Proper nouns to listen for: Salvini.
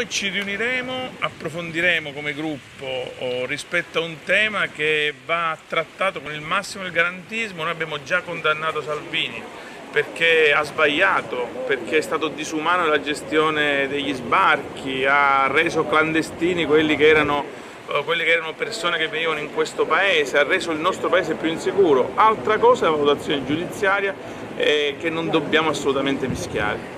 Noi ci riuniremo, approfondiremo come gruppo rispetto a un tema che va trattato con il massimo del garantismo. Noi abbiamo già condannato Salvini perché ha sbagliato, perché è stato disumano la gestione degli sbarchi, ha reso clandestini quelli che erano persone che venivano in questo paese, ha reso il nostro paese più insicuro. Altra cosa è la valutazione giudiziaria che non dobbiamo assolutamente mischiare.